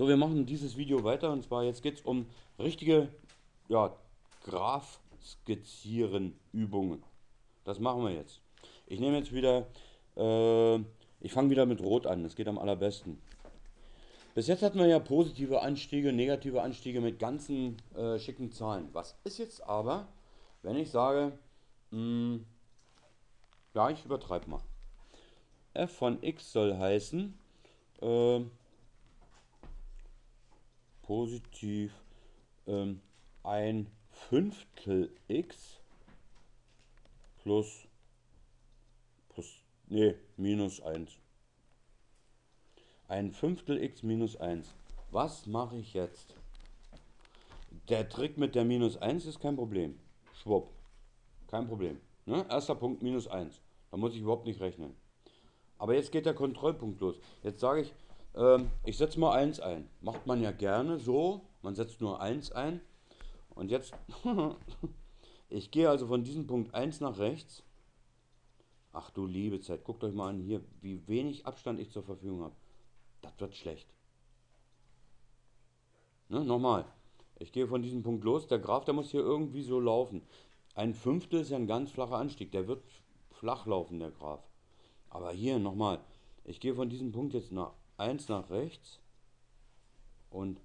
So, wir machen dieses Video weiter, und zwar jetzt geht es um richtige, ja, Graph-Skizzieren-Übungen. Das machen wir jetzt. Ich nehme jetzt wieder, ich fange wieder mit Rot an, das geht am allerbesten. Bis jetzt hatten wir ja positive Anstiege, negative Anstiege mit ganzen schicken Zahlen. Was ist jetzt aber, wenn ich sage, ja, ich übertreibe mal. f von x soll heißen, positiv 1/5 x minus 1. 1/5 x minus 1. Was mache ich jetzt? Der Trick mit der minus 1 ist kein Problem. Schwupp. Kein Problem. Ne? Erster Punkt minus 1. Da muss ich überhaupt nicht rechnen. Aber jetzt geht der Kontrollpunkt los. Jetzt sage ich, ich setze mal 1 ein. Macht man ja gerne so. Man setzt nur 1 ein. Und jetzt, ich gehe also von diesem Punkt 1 nach rechts. Ach du liebe Zeit, guckt euch mal an hier, wie wenig Abstand ich zur Verfügung habe. Das wird schlecht. Ne, nochmal. Ich gehe von diesem Punkt los. Der Graph, der muss hier irgendwie so laufen. 1/5 ist ja ein ganz flacher Anstieg. Der wird flach laufen, der Graph. Aber hier nochmal. Ich gehe von diesem Punkt jetzt nach 1 nach rechts. Und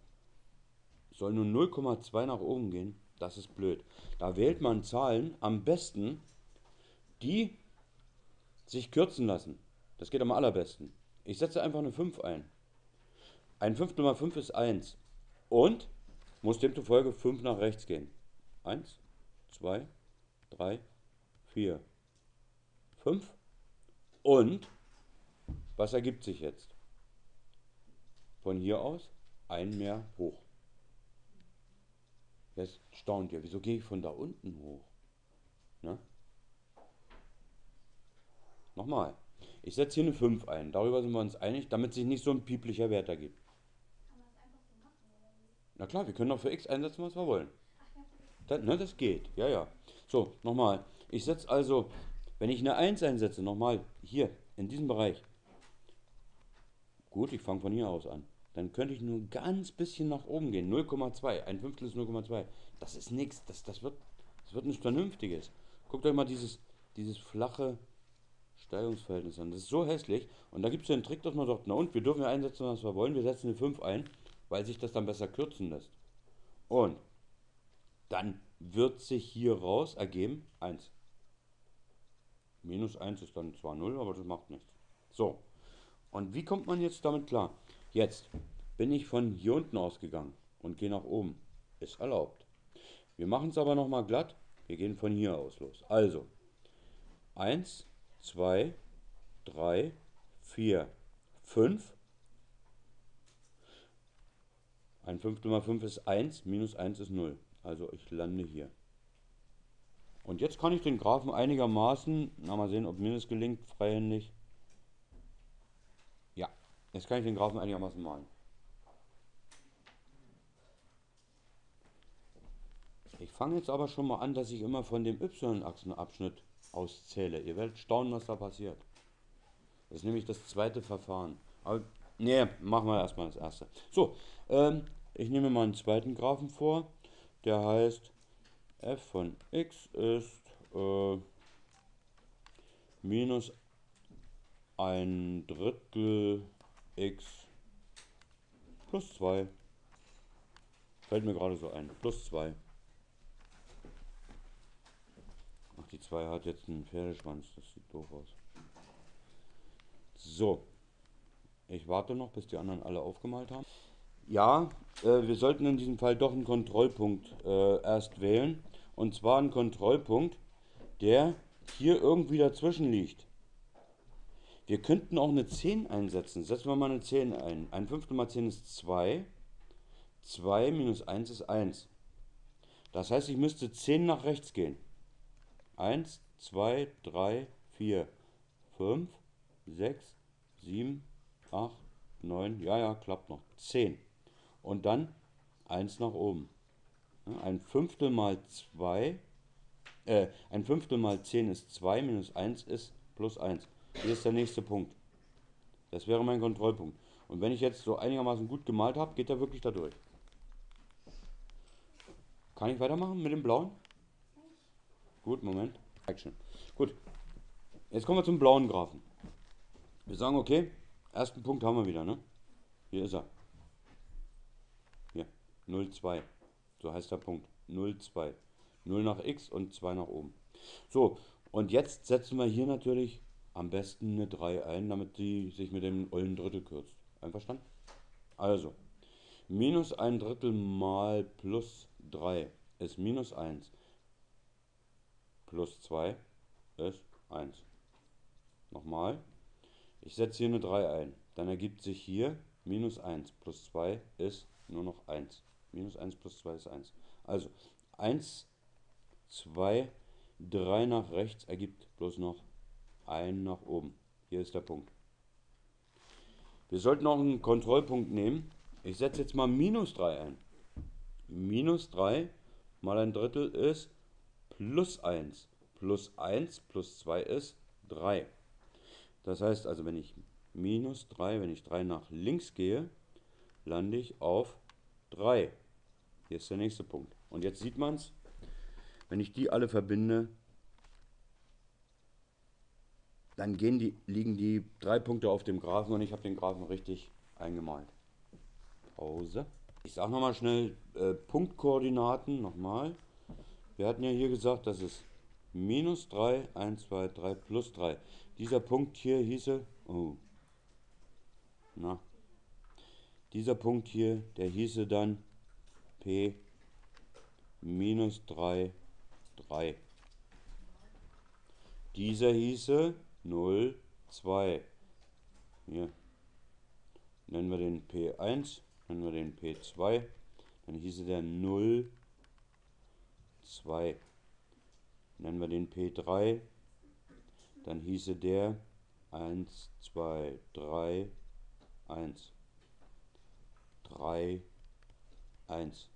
soll nur 0,2 nach oben gehen. Das ist blöd. Da wählt man Zahlen am besten, die sich kürzen lassen. Das geht am allerbesten. Ich setze einfach eine 5 ein. 1/5 mal 5 ist 1. Und muss demzufolge 5 nach rechts gehen. 1, 2, 3, 4, 5. Und was ergibt sich jetzt? Von hier aus ein mehr hoch. Jetzt staunt ihr, wieso gehe ich von da unten hoch? Ne? Nochmal. Ich setze hier eine 5 ein. Darüber sind wir uns einig, damit sich nicht so ein pieplicher Wert ergibt. Kann man das einfach so machen, oder? Na klar, wir können auch für x einsetzen, was wir wollen. Das, ne, das geht. Ja, ja. So, nochmal. Ich setze also, wenn ich eine 1 einsetze, nochmal hier, in diesem Bereich. Gut, ich fange von hier aus an. Dann könnte ich nur ganz bisschen nach oben gehen. 0,2. 1/5 ist 0,2. Das ist nichts. Das wird nichts Vernünftiges. Guckt euch mal dieses flache Steigungsverhältnis an. Das ist so hässlich. Und da gibt es ja einen Trick, dass man sagt, na und, wir dürfen ja einsetzen, was wir wollen. Wir setzen eine 5 ein, weil sich das dann besser kürzen lässt. Und dann wird sich hier raus ergeben 1. Minus 1 ist dann zwar 0, aber das macht nichts. So. Und wie kommt man jetzt damit klar? Jetzt bin ich von hier unten ausgegangen und gehe nach oben. Ist erlaubt. Wir machen es aber nochmal glatt. Wir gehen von hier aus los. Also 1, 2, 3, 4, 5. 1/5 mal 5 ist 1, minus 1 ist 0. Also ich lande hier. Und jetzt kann ich den Graphen einigermaßen, na mal sehen, ob mir das gelingt, freihändig. Ja, jetzt kann ich den Graphen einigermaßen malen. Ich fange jetzt aber schon mal an, dass ich immer von dem y-Achsenabschnitt auszähle. Ihr werdet staunen, was da passiert. Das ist nämlich das zweite Verfahren. Aber nee, machen wir erstmal das erste. So, ich nehme mal einen zweiten Graphen vor. Der heißt, f von x ist minus 1/3 x plus 2. Fällt mir gerade so ein. Plus 2. Ach, die 2 hat jetzt einen Pferdeschwanz. Das sieht doof aus. So. Ich warte noch, bis die anderen alle aufgemalt haben. Ja, wir sollten in diesem Fall doch einen Kontrollpunkt erst wählen. Und zwar einen Kontrollpunkt, der hier irgendwie dazwischen liegt. Wir könnten auch eine 10 einsetzen. Setzen wir mal eine 10 ein. 1/5 mal 10 ist 2. 2 minus 1 ist 1. Das heißt, ich müsste 10 nach rechts gehen. 1, 2, 3, 4, 5, 6, 7, 8, 9, ja, klappt noch, 10. Und dann 1 nach oben. 1/5 mal 2, 1/5 mal 10 ist 2, minus 1 ist plus 1. Hier ist der nächste Punkt. Das wäre mein Kontrollpunkt. Und wenn ich jetzt so einigermaßen gut gemalt habe, geht er wirklich da durch. Kann ich weitermachen mit dem blauen? Gut, Moment. Action. Gut. Jetzt kommen wir zum blauen Graphen. Wir sagen, okay, ersten Punkt haben wir wieder, ne? Hier ist er. Hier, 0,2. So heißt der Punkt. 0,2. 0 nach x und 2 nach oben. So, und jetzt setzen wir hier natürlich am besten eine 3 ein, damit die sich mit dem ollen Drittel kürzt. Einverstanden? Also, minus ein Drittel mal plus 3 ist minus 1. Plus 2 ist 1. Nochmal. Ich setze hier eine 3 ein. Dann ergibt sich hier minus 1 plus 2 ist nur noch 1. Minus 1 plus 2 ist 1. Also 1, 2, 3 nach rechts ergibt bloß noch 1 nach oben. Hier ist der Punkt. Wir sollten noch einen Kontrollpunkt nehmen. Ich setze jetzt mal minus 3 ein. Minus 3 mal ein Drittel ist plus 1. Plus 1 plus 2 ist 3. Das heißt also, wenn ich minus 3, wenn ich 3 nach links gehe, lande ich auf 3. Hier ist der nächste Punkt. Und jetzt sieht man es, wenn ich die alle verbinde, dann liegen die 3 Punkte auf dem Graphen und ich habe den Graphen richtig eingemalt. Pause. Ich sage nochmal schnell Punktkoordinaten nochmal. Wir hatten ja hier gesagt, dass es minus 3, 1, 2, 3, plus 3. Dieser Punkt hier hieße, dieser Punkt hier, der hieße dann P minus 3, 3. Dieser hieße 0, 2. Hier nennen wir den P1, nennen wir den P2, dann hieße der 0, 2. Nennen wir den P3, dann hieße der 1, 2, 3, 1. 3, 1.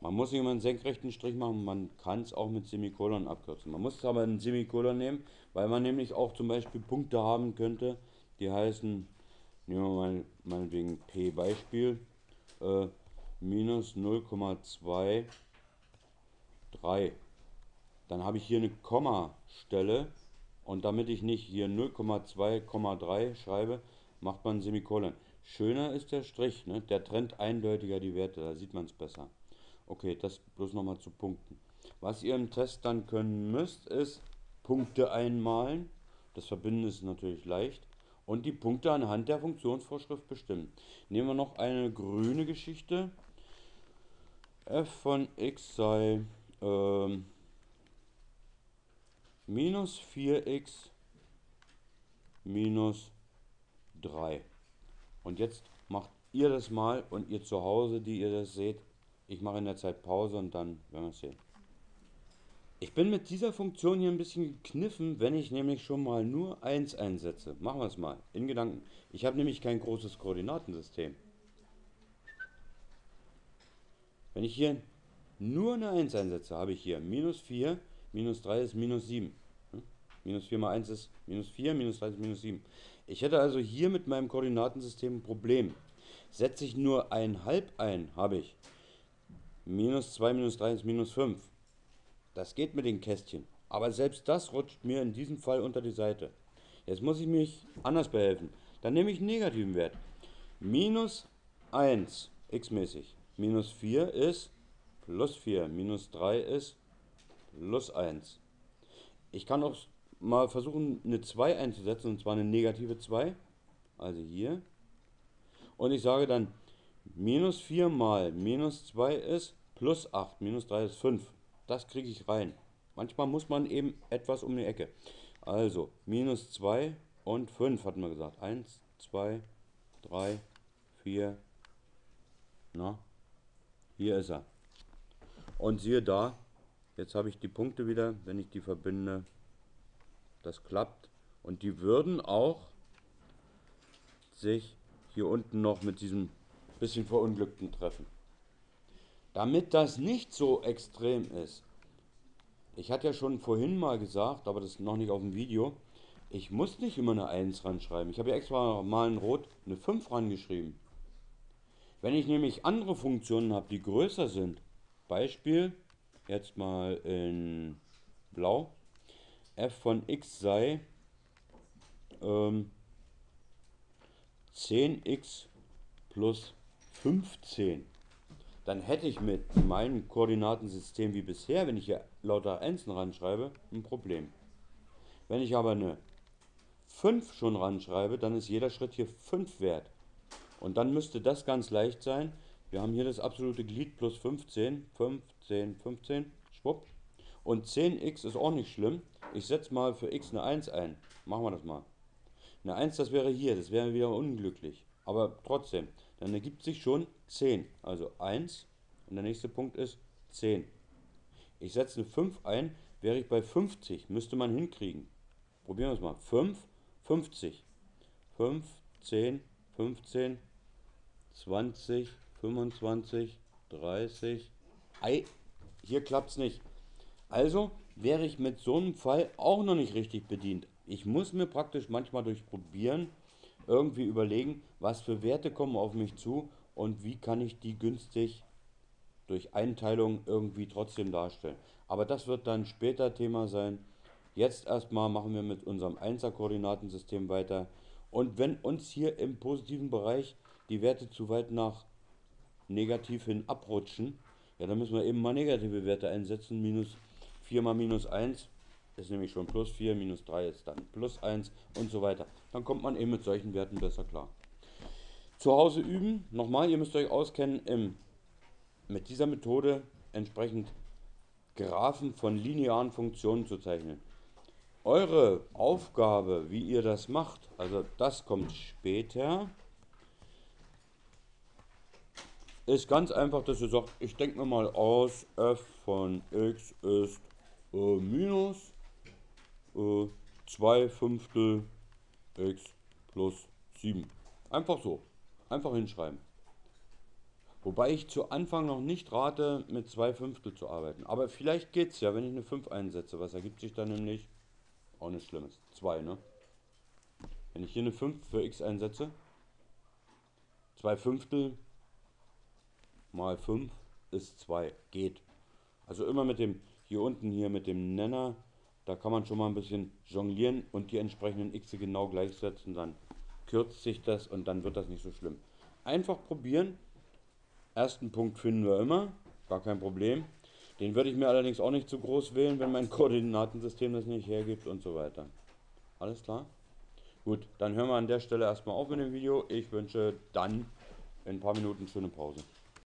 Man muss nicht immer einen senkrechten Strich machen, man kann es auch mit Semikolon abkürzen. Man muss aber einen Semikolon nehmen, weil man nämlich auch zum Beispiel Punkte haben könnte, die heißen, nehmen wir mal meinetwegen P-Beispiel, minus 0,2, 3. Dann habe ich hier eine Kommastelle und damit ich nicht hier 0,2,3 schreibe, macht man einen Semikolon. Schöner ist der Strich, ne? Der trennt eindeutiger die Werte, da sieht man es besser. Okay, das bloß nochmal zu Punkten. Was ihr im Test dann können müsst, ist Punkte einmalen. Das Verbinden ist natürlich leicht. Und die Punkte anhand der Funktionsvorschrift bestimmen. Nehmen wir noch eine grüne Geschichte. F von x sei minus 4x minus 3. Und jetzt macht ihr das mal und ihr zu Hause, die ihr das seht. Ich mache in der Zeit Pause und dann werden wir es sehen. Ich bin mit dieser Funktion hier ein bisschen gekniffen, wenn ich nämlich schon mal nur 1 einsetze. Machen wir es mal in Gedanken. Ich habe nämlich kein großes Koordinatensystem. Wenn ich hier nur eine 1 einsetze, habe ich hier minus 4, minus 3 ist minus 7. Minus 4 mal 1 ist minus 4, minus 3 ist minus 7. Ich hätte also hier mit meinem Koordinatensystem ein Problem. Setze ich nur 1/2 ein, habe ich minus 2, minus 3 ist minus 5. Das geht mit den Kästchen. Aber selbst das rutscht mir in diesem Fall unter die Seite. Jetzt muss ich mich anders behelfen. Dann nehme ich einen negativen Wert. Minus 1, x-mäßig. Minus 4 ist plus 4. Minus 3 ist plus 1. Ich kann auch mal versuchen, eine 2 einzusetzen, und zwar eine negative 2. Also hier. Und ich sage dann, minus 4 mal minus 2 ist plus 8. Minus 3 ist 5. Das kriege ich rein. Manchmal muss man eben etwas um die Ecke. Also, minus 2 und 5 hatten wir gesagt. 1, 2, 3, 4. Na, hier ist er. Und siehe da, jetzt habe ich die Punkte wieder, wenn ich die verbinde. Das klappt. Und die würden auch sich hier unten noch mit diesem bisschen Verunglückten treffen. Damit das nicht so extrem ist, ich hatte ja schon vorhin mal gesagt, aber das ist noch nicht auf dem Video, Ich muss nicht immer eine 1 ranschreiben. Ich habe ja extra mal in Rot eine 5 rangeschrieben. Wenn ich nämlich andere Funktionen habe, die größer sind, Beispiel, jetzt mal in Blau, f von x sei 10x plus 15. Dann hätte ich mit meinem Koordinatensystem wie bisher, wenn ich hier lauter Einsen ranschreibe, ein Problem. Wenn ich aber eine 5 schon ranschreibe, dann ist jeder Schritt hier 5 wert. Und dann müsste das ganz leicht sein. Wir haben hier das absolute Glied plus 15, 15, 15, schwupp. Und 10x ist auch nicht schlimm. Ich setze mal für x eine 1 ein. Machen wir das mal. Eine 1, das wäre hier, das wäre wieder unglücklich. Aber trotzdem, dann ergibt sich schon 10. Also 1 und der nächste Punkt ist 10. Ich setze eine 5 ein, wäre ich bei 50. Müsste man hinkriegen. Probieren wir es mal. 5, 50. 5, 10, 15, 20, 25, 30. Ei, hier klappt es nicht. Also wäre ich mit so einem Fall auch noch nicht richtig bedient. Ich muss mir praktisch manchmal durch Probieren irgendwie überlegen, was für Werte kommen auf mich zu und wie kann ich die günstig durch Einteilung irgendwie trotzdem darstellen. Aber das wird dann später Thema sein. Jetzt erstmal machen wir mit unserem 1er-Koordinatensystem weiter. Und wenn uns hier im positiven Bereich die Werte zu weit nach negativ hin abrutschen, ja, dann müssen wir eben mal negative Werte einsetzen. Minus 4 mal minus 1. Ist nämlich schon plus 4, minus 3 ist dann plus 1 und so weiter. Dann kommt man eben mit solchen Werten besser klar. Zu Hause üben. Nochmal, ihr müsst euch auskennen mit dieser Methode entsprechend Graphen von linearen Funktionen zu zeichnen. Eure Aufgabe, wie ihr das macht, also das kommt später, ist ganz einfach, dass ihr sagt, ich denke mir mal aus, f von x ist minus 2/5 x plus 7. Einfach so. Einfach hinschreiben. Wobei ich zu Anfang noch nicht rate, mit 2/5 zu arbeiten. Aber vielleicht geht es ja, wenn ich eine 5 einsetze. Was ergibt sich dann nämlich? Auch nichts Schlimmes. 2, ne? Wenn ich hier eine 5 für x einsetze, 2/5 mal 5 ist 2. Geht. Also immer mit dem, hier unten hier mit dem Nenner, da kann man schon mal ein bisschen jonglieren und die entsprechenden x genau gleichsetzen, dann kürzt sich das und dann wird das nicht so schlimm. Einfach probieren. Ersten Punkt finden wir immer, gar kein Problem. Den würde ich mir allerdings auch nicht zu groß wählen, wenn mein Koordinatensystem das nicht hergibt und so weiter. Alles klar? Gut, dann hören wir an der Stelle erstmal auf mit dem Video. Ich wünsche dann in ein paar Minuten schöne Pause.